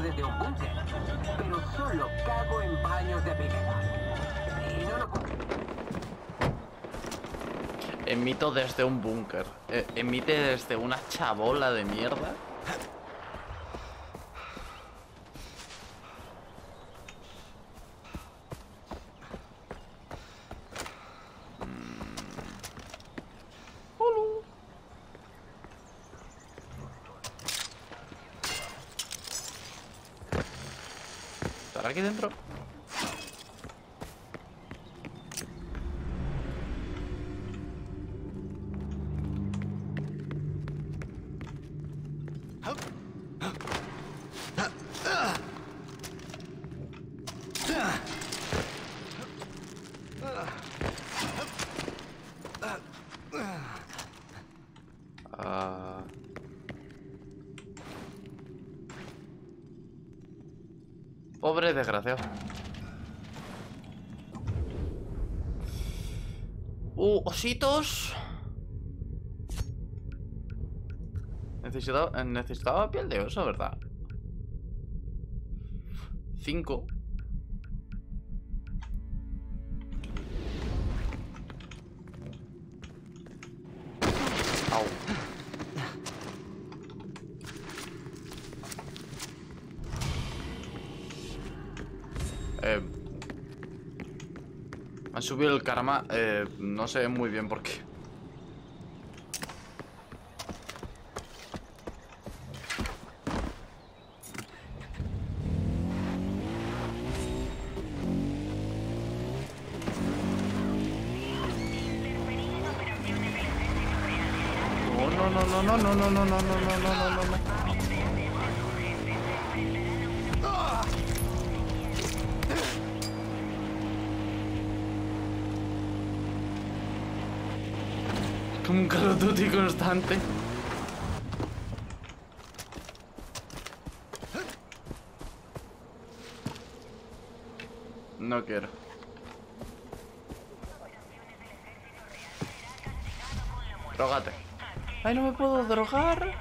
incluso desde un búnker, pero solo cago en baños de primera. Y no lo cumplí. Emito desde un búnker. Emite desde una chabola de mierda. Aquí dentro. Pobre desgraciado. Ositos. Necesitaba piel de oso, ¿verdad? 5. Han subido el karma, no sé muy bien por qué. No. Un Call of Duty constante. No quiero. Drogate. Ay, no me puedo drogar.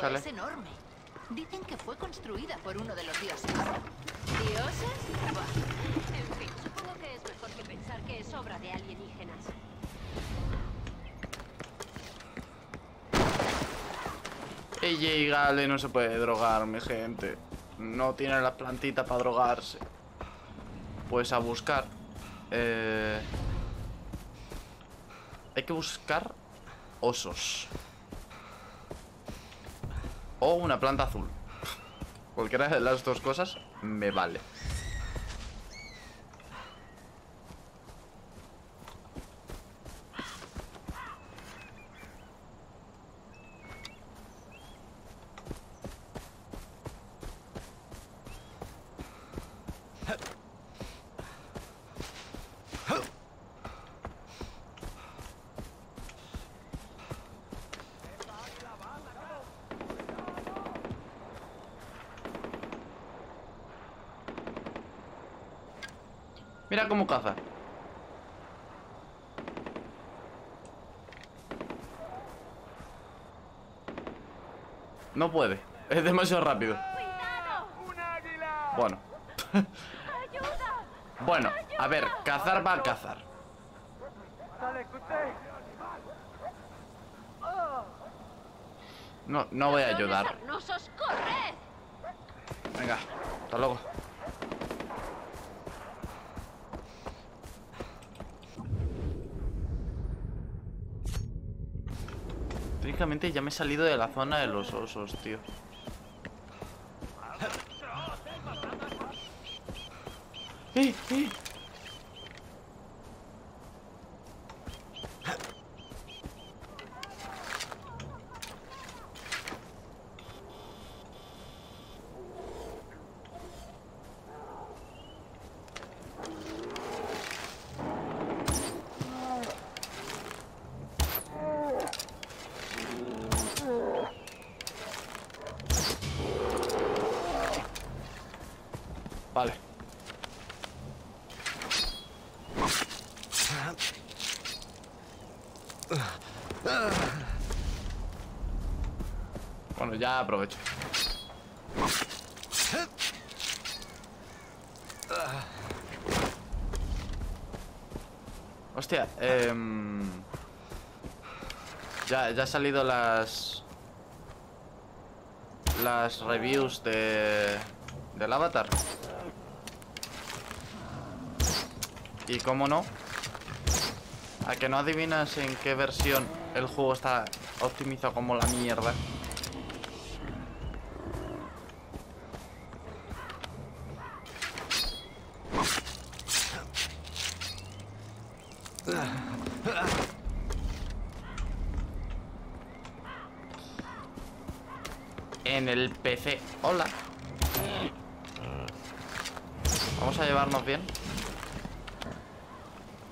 Dale. Es enorme. Dicen que fue construida por uno de los dioses. ¿Dioses? Buah. En fin, supongo que es mejor que pensar que es obra de alienígenas. Ella y Gale no se puede drogar, mi gente. No tiene la plantita para drogarse. Pues a buscar. Hay que buscar osos. O una planta azul. Cualquiera de las dos cosas me vale. Mira cómo caza. No puede. Es demasiado rápido. Bueno. Bueno, a ver, cazar va a cazar. No voy a ayudar. Venga, hasta luego. Técnicamente ya me he salido de la zona de los osos, tío. ¡Eh! Vale. Bueno, ya aprovecho. Hostia, ya han salido las reviews del Avatar. Y cómo no, a que no adivinas en qué versión el juego está optimizado como la mierda. En el PC, hola. Vamos a llevarnos bien.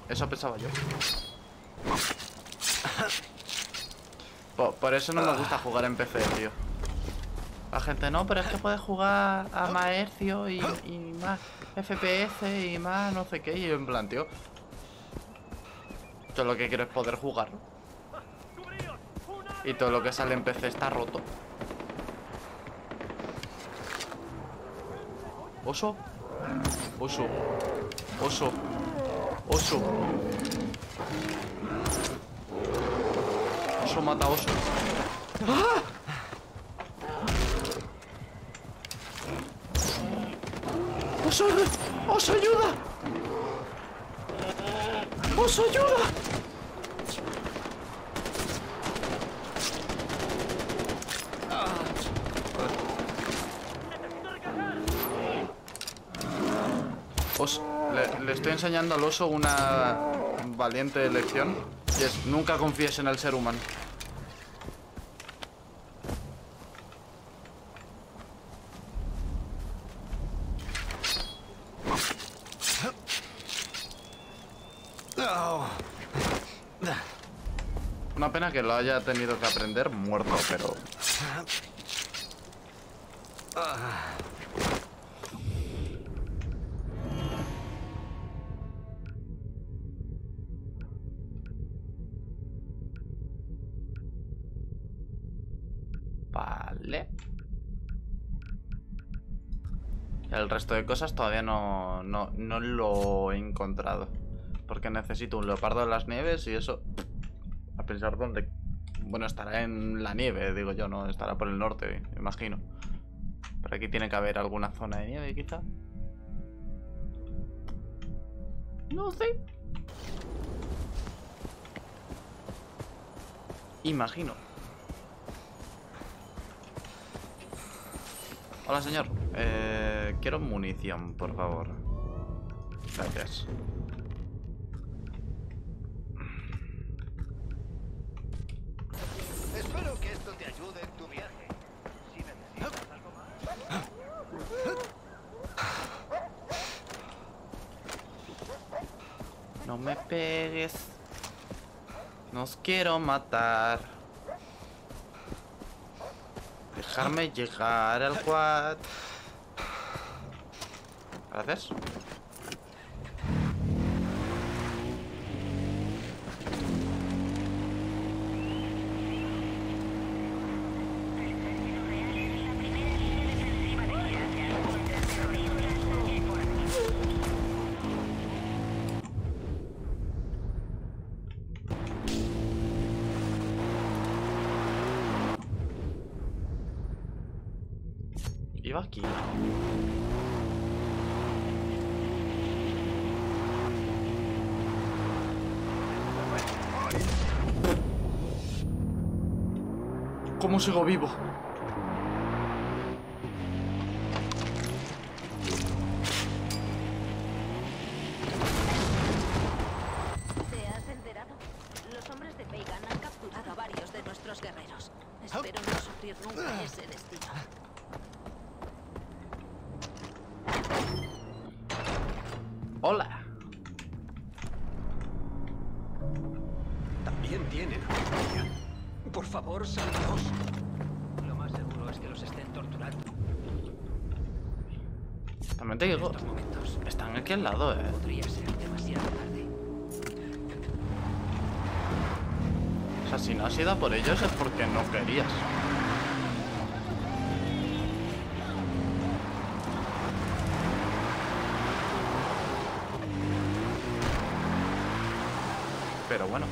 Eso pensaba yo. Por eso no me gusta jugar en PC, tío. La gente, no, pero es que puedes jugar a más hercios y más FPS y más no sé qué. Y yo en plan, tío, yo lo que quiero es poder jugar. Y todo lo que sale en PC está roto. Oso, oso, oso, oso. Oso mata oso. ¡Ah! Oso, oso ayuda. Oso ayuda. Le estoy enseñando al oso una valiente lección, y es: nunca confíes en el ser humano. Una pena que lo haya tenido que aprender muerto, pero... Vale. El resto de cosas todavía no lo he encontrado, porque necesito un leopardo de las nieves y eso. A pensar dónde. Bueno, estará en la nieve, digo yo, no estará por el norte, imagino. Pero aquí tiene que haber alguna zona de nieve, quizá. No sé. Imagino. Hola, señor. Quiero munición, por favor. Gracias. Espero que esto te ayude en tu viaje. Si necesitas algo más. No me pegues. Nos quiero matar. Dejarme llegar al quad. Gracias. Iba aquí. ¿Cómo sigo vivo? ¿Te has enterado? Los hombres de Pagan han capturado a varios de nuestros guerreros. Espero no sufrir nunca ese destino. Hola. También tienen audiencia. Por favor, sálvanos. Lo más seguro es que los estén torturando. También te digo, están aquí al lado, eh. Podría ser demasiado tarde. O sea, si no has ido por ellos es porque no querías. Pero bueno.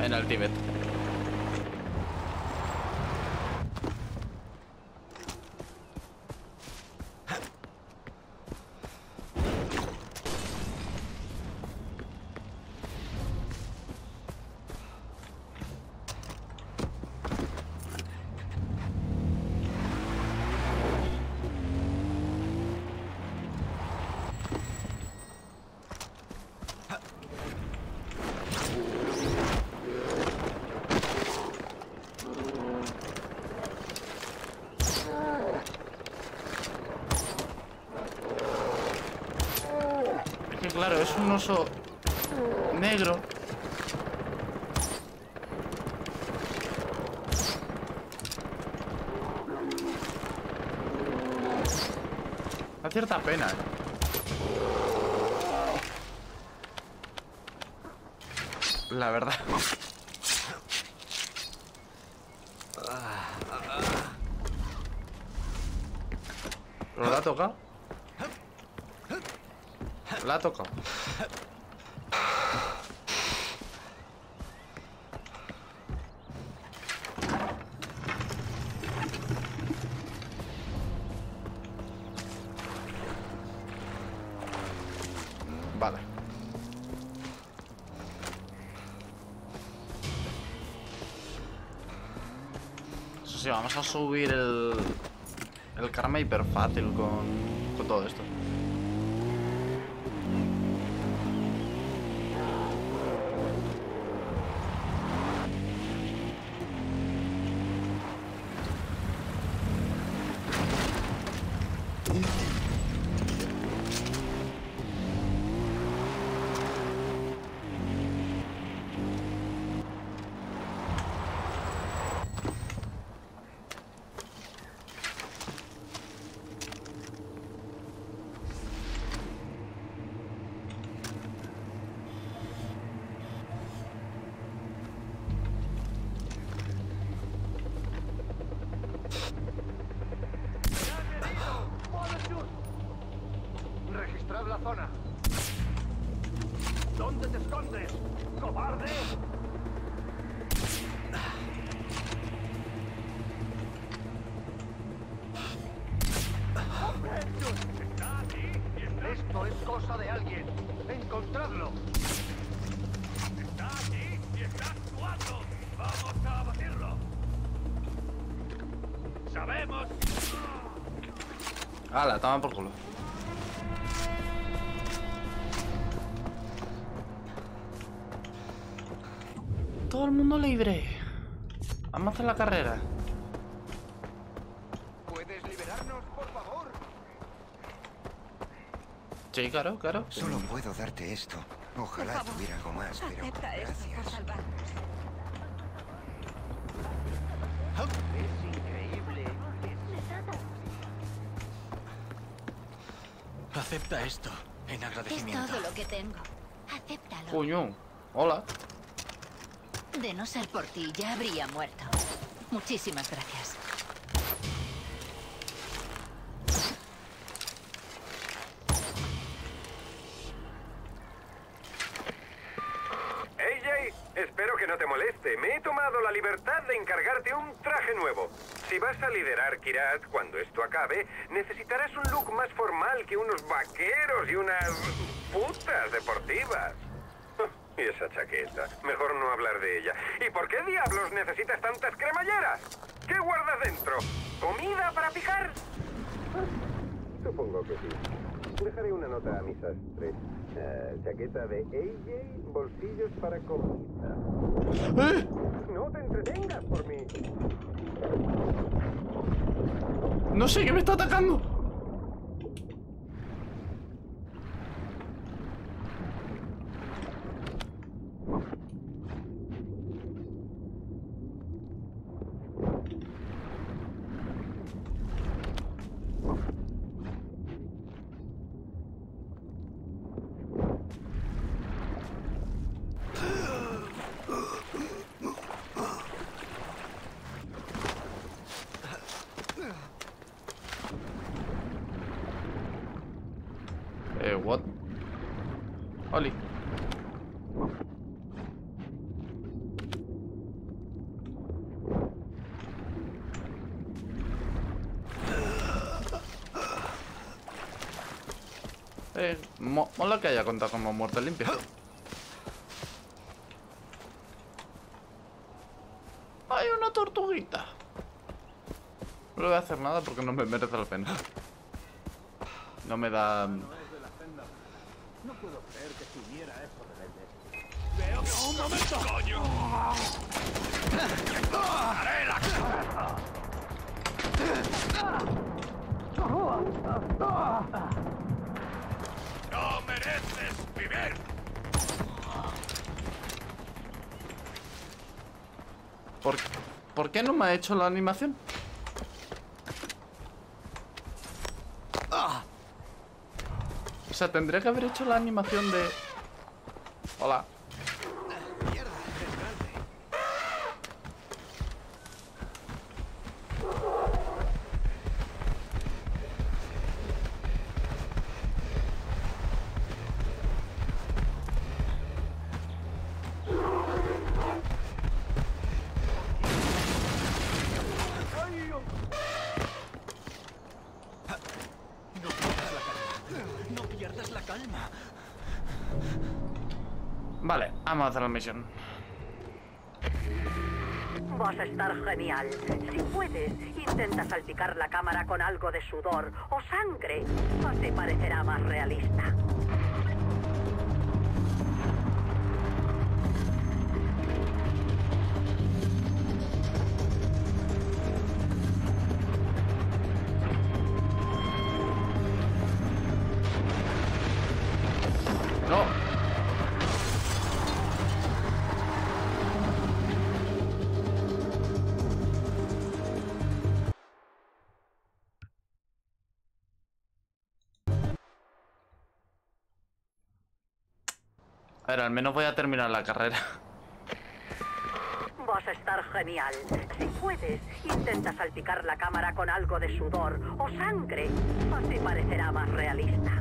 En el Tíbet. Claro, es un oso negro. Da cierta pena, ¿eh? La verdad. ¿Lo ha tocado? La ha tocado. Vale. Eso sí, vamos a subir el karma hiperfácil con todo esto. Registrad la zona. ¿Dónde te escondes, cobarde? ¿Está aquí? Esto es cosa de alguien. Encontradlo. Está aquí y está actuando. Vamos a abatirlo. Sabemos. ¡Hala, toma por culo! Todo el mundo libre. Vamos a hacer la carrera. ¿Puedes liberarnos, por favor? Sí, claro, claro. Solo puedo darte esto. Ojalá tuviera algo más, pero gracias. Es increíble. Acepta esto en agradecimiento. Es todo lo que tengo. Acéptalo. Coño, hola. De no ser por ti, ya habría muerto. Muchísimas gracias. Hey Jay, espero que no te moleste. Me he tomado la libertad de encargarte un traje nuevo. Si vas a liderar Kyrat cuando esto acabe, necesitarás un look más formal que unos vaqueros y unas putas deportivas. Y esa chaqueta. Mejor no hablar de ella. ¿Y por qué diablos necesitas tantas cremalleras? ¿Qué guardas dentro? ¿Comida para picar? Supongo que sí. Dejaré una nota a mis astres. Chaqueta de AJ, bolsillos para comida. ¿Eh? No te entretengas por mí. No sé, que me está atacando. What? Oli. Mola que haya contado como muerte limpia. Hay una tortuguita. No le voy a hacer nada porque no me merece la pena. No me da... No puedo creer que tuviera esto de verde. Veo que... ¡Un momento! ¡Coño! ¡Haré la cabeza! ¡No mereces vivir! ¿Por qué no me ha hecho la animación? O sea, tendría que haber hecho la animación de... Hola. Vale, vamos a hacer la misión. Vas a estar genial. Si puedes, intenta salpicar la cámara con algo de sudor o sangre. No te parecerá más realista. A ver, al menos voy a terminar la carrera. Vas a estar genial. Si puedes, intenta salpicar la cámara con algo de sudor o sangre. Así parecerá más realista.